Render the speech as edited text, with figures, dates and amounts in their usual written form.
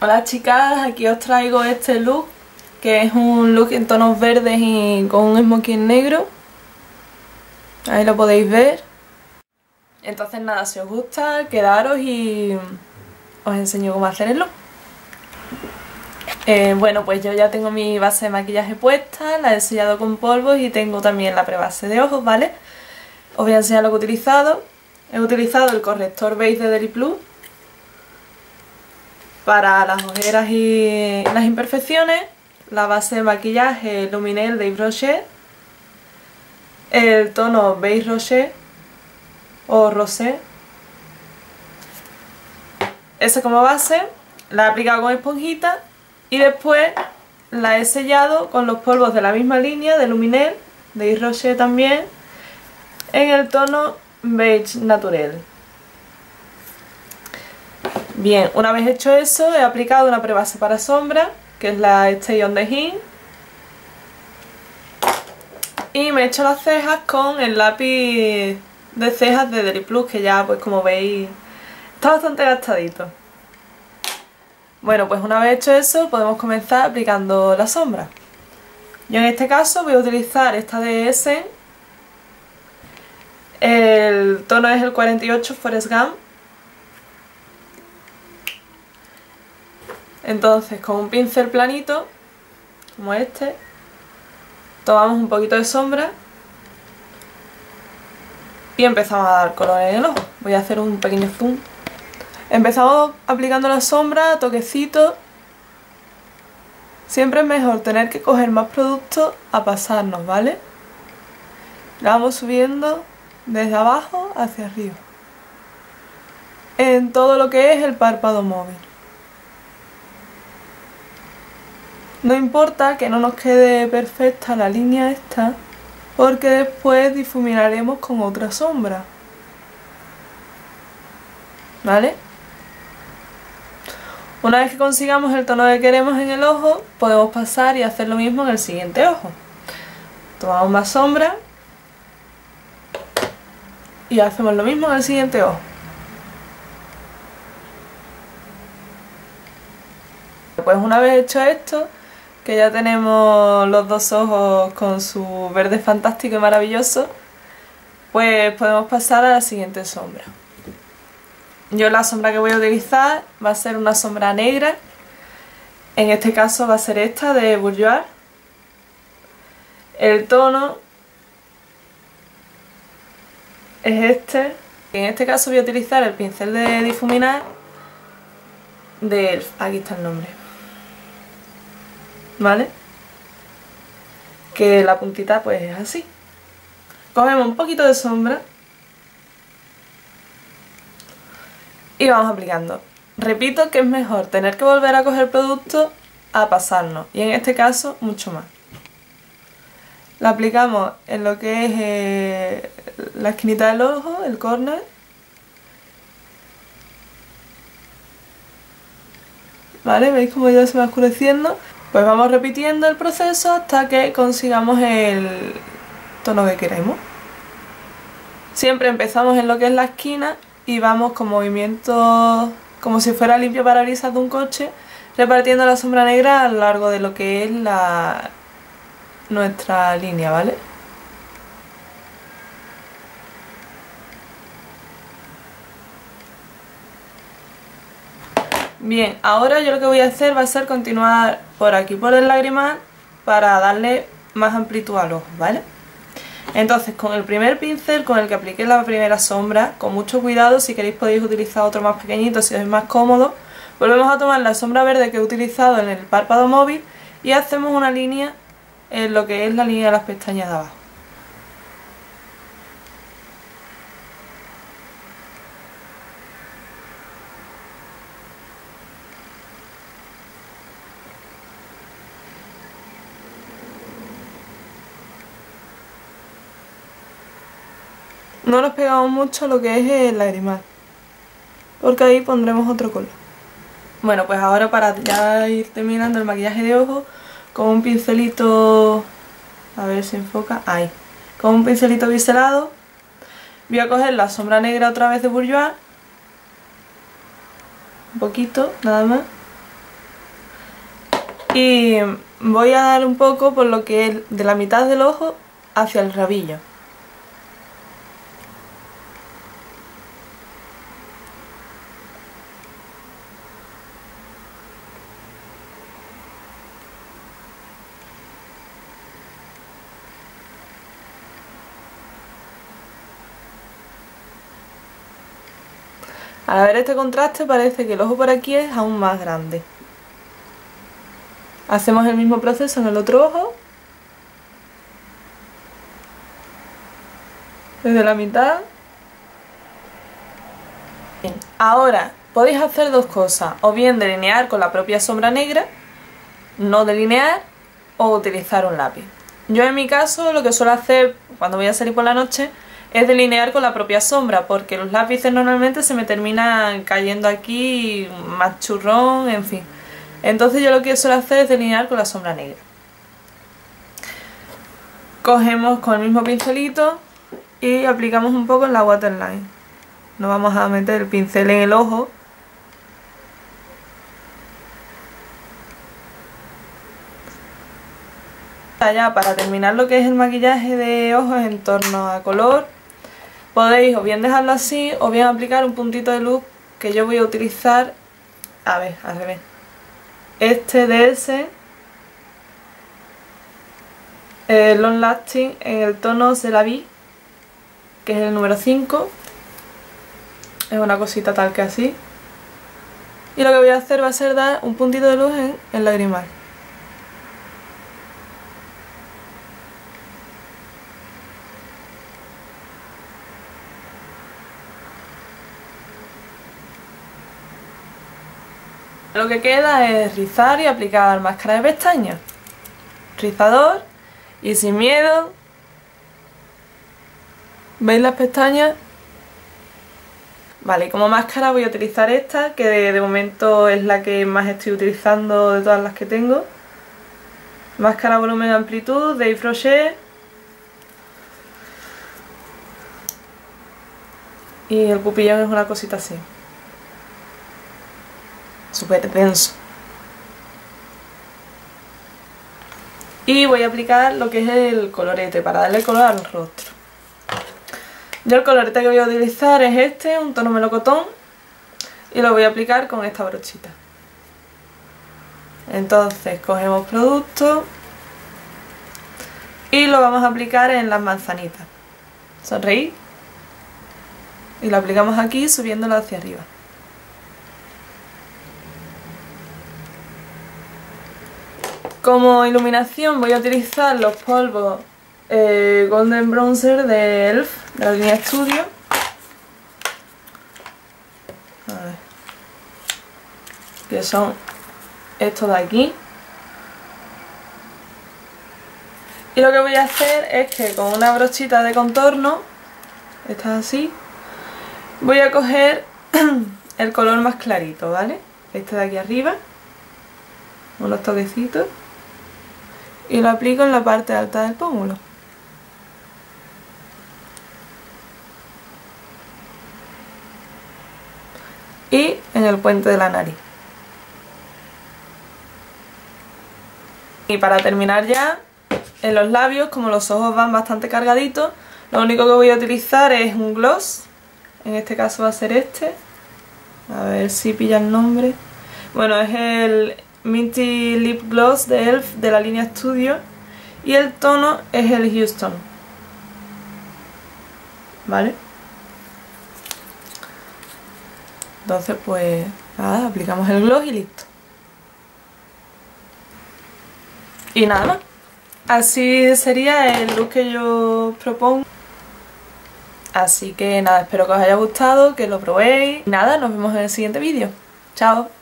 Hola chicas, aquí os traigo este look, que es un look en tonos verdes y con un smoking negro. Ahí lo podéis ver. Entonces nada, si os gusta, quedaros y os enseño cómo hacer el look. Bueno, pues yo ya tengo mi base de maquillaje puesta, la he sellado con polvos y tengo también la prebase de ojos, ¿vale? Os voy a enseñar lo que he utilizado. He utilizado el corrector beige de Deli Plus para las ojeras y las imperfecciones, la base de maquillaje Luminelle de Yves Rocher, el tono beige Rocher o rosé, ese como base, la he aplicado con esponjita y después la he sellado con los polvos de la misma línea de Luminelle, de Yves Rocher también, en el tono beige natural. Bien, una vez hecho eso, he aplicado una prebase para sombra, que es la Stay on the Hint, y me he hecho las cejas con el lápiz de cejas de Deli Plus, que ya, pues como veis, está bastante gastadito. Bueno, pues una vez hecho eso, podemos comenzar aplicando la sombra. Yo en este caso voy a utilizar esta de Essence. El tono es el 48 Forest Gump. Entonces, con un pincel planito, como este, tomamos un poquito de sombra y empezamos a dar color en el ojo. Voy a hacer un pequeño zoom. Empezamos aplicando la sombra, toquecito. Siempre es mejor tener que coger más producto a pasarnos, ¿vale? La vamos subiendo desde abajo hacia arriba, en todo lo que es el párpado móvil. No importa que no nos quede perfecta la línea esta, porque después difuminaremos con otra sombra, ¿vale? Una vez que consigamos el tono que queremos en el ojo, podemos pasar y hacer lo mismo en el siguiente ojo. Tomamos más sombra y hacemos lo mismo en el siguiente ojo. Pues una vez hecho esto, que ya tenemos los dos ojos con su verde fantástico y maravilloso, pues podemos pasar a la siguiente sombra. Yo la sombra que voy a utilizar va a ser una sombra negra. En este caso va a ser esta de Bourjois. El tono es este. En este caso voy a utilizar el pincel de difuminar de Elf. Aquí está el nombre, ¿vale? Que la puntita pues es así. Cogemos un poquito de sombra y vamos aplicando. Repito que es mejor tener que volver a coger producto a pasarnos, y en este caso mucho más. La aplicamos en lo que es la esquinita del ojo, el córner. ¿Vale? ¿Veis cómo ya se va oscureciendo? Pues vamos repitiendo el proceso hasta que consigamos el tono que queremos. Siempre empezamos en lo que es la esquina y vamos con movimientos como si fuera limpio parabrisas de un coche, repartiendo la sombra negra a lo largo de lo que es nuestra línea, ¿vale? Bien, ahora yo lo que voy a hacer va a ser continuar por aquí, por el lagrimal, para darle más amplitud al ojo, ¿vale? Entonces, con el primer pincel con el que apliqué la primera sombra, con mucho cuidado, si queréis podéis utilizar otro más pequeñito si os es más cómodo, volvemos a tomar la sombra verde que he utilizado en el párpado móvil y hacemos una línea en lo que es la línea de las pestañas de abajo. No nos pegamos mucho lo que es el lagrimal, porque ahí pondremos otro color. Bueno, pues ahora para ya ir terminando el maquillaje de ojo, con un pincelito, a ver si enfoca, ahí, con un pincelito biselado, voy a coger la sombra negra otra vez de Bourjois, un poquito, nada más, y voy a dar un poco por lo que es de la mitad del ojo hacia el rabillo. Al ver este contraste parece que el ojo por aquí es aún más grande. Hacemos el mismo proceso en el otro ojo. Desde la mitad. Bien. Ahora podéis hacer dos cosas. O bien delinear con la propia sombra negra, no delinear, o utilizar un lápiz. Yo en mi caso lo que suelo hacer cuando voy a salir por la noche es delinear con la propia sombra, porque los lápices normalmente se me terminan cayendo aquí, más churrón, en fin. Entonces yo lo que suelo hacer es delinear con la sombra negra. Cogemos con el mismo pincelito y aplicamos un poco en la waterline. No vamos a meter el pincel en el ojo. Ya para terminar lo que es el maquillaje de ojos en torno a color, podéis o bien dejarlo así o bien aplicar un puntito de luz que yo voy a utilizar, a ver, al revés, este de ese Long Lasting en el tono de la Vi, que es el número 5, es una cosita tal que así, y lo que voy a hacer va a ser dar un puntito de luz en el lagrimal. Lo que queda es rizar y aplicar máscara de pestañas, rizador y sin miedo. ¿Veis las pestañas? Vale, como máscara voy a utilizar esta, que de momento es la que más estoy utilizando de todas las que tengo. Máscara volumen amplitud de Yves Rocher. Y el pupillón es una cosita así. Súper denso. Y voy a aplicar lo que es el colorete para darle color al rostro. Yo el colorete que voy a utilizar es este, un tono melocotón, y lo voy a aplicar con esta brochita. Entonces cogemos producto y lo vamos a aplicar en las manzanitas. Sonreí y lo aplicamos aquí subiéndolo hacia arriba. Como iluminación voy a utilizar los polvos Golden Bronzer de Elf, de la línea Studio. A ver. Que son estos de aquí. Y lo que voy a hacer es que con una brochita de contorno, esta es así, voy a coger el color más clarito, ¿vale? Este de aquí arriba. Unos toquecitos. Y lo aplico en la parte alta del pómulo. Y en el puente de la nariz. Y para terminar ya, en los labios, como los ojos van bastante cargaditos, lo único que voy a utilizar es un gloss. En este caso va a ser este. A ver si pilla el nombre. Bueno, es el Minty Lip Gloss de Elf, de la línea Studio, y el tono es el Houston, ¿vale? Entonces pues nada, aplicamos el gloss y listo. Y nada más. Así sería el look que yo propongo. Así que nada, espero que os haya gustado, que lo probéis. Y nada, nos vemos en el siguiente vídeo. Chao.